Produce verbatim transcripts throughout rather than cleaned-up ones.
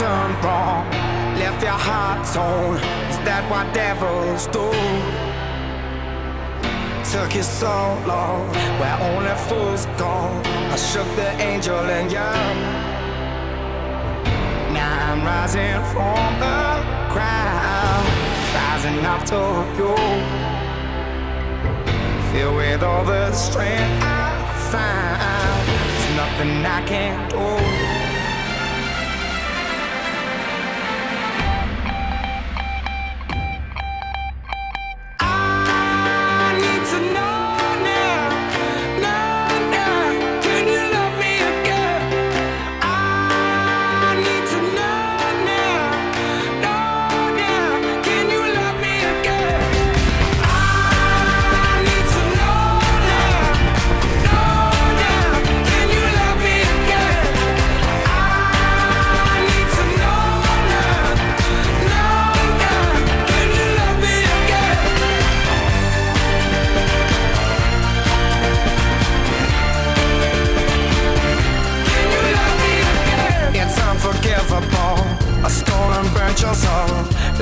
done wrong, left your heart torn. Is that what devils do? Took you so long, where only fools go. I shook the angel in you. Now I'm rising from the crowd, rising up to you. Filled with all the strength I find, there's nothing I can't do.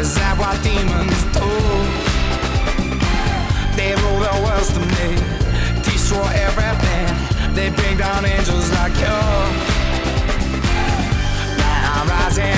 Is that what demons do? They rule the world to me, destroy everything. They bring down angels like you. Now I'm rising.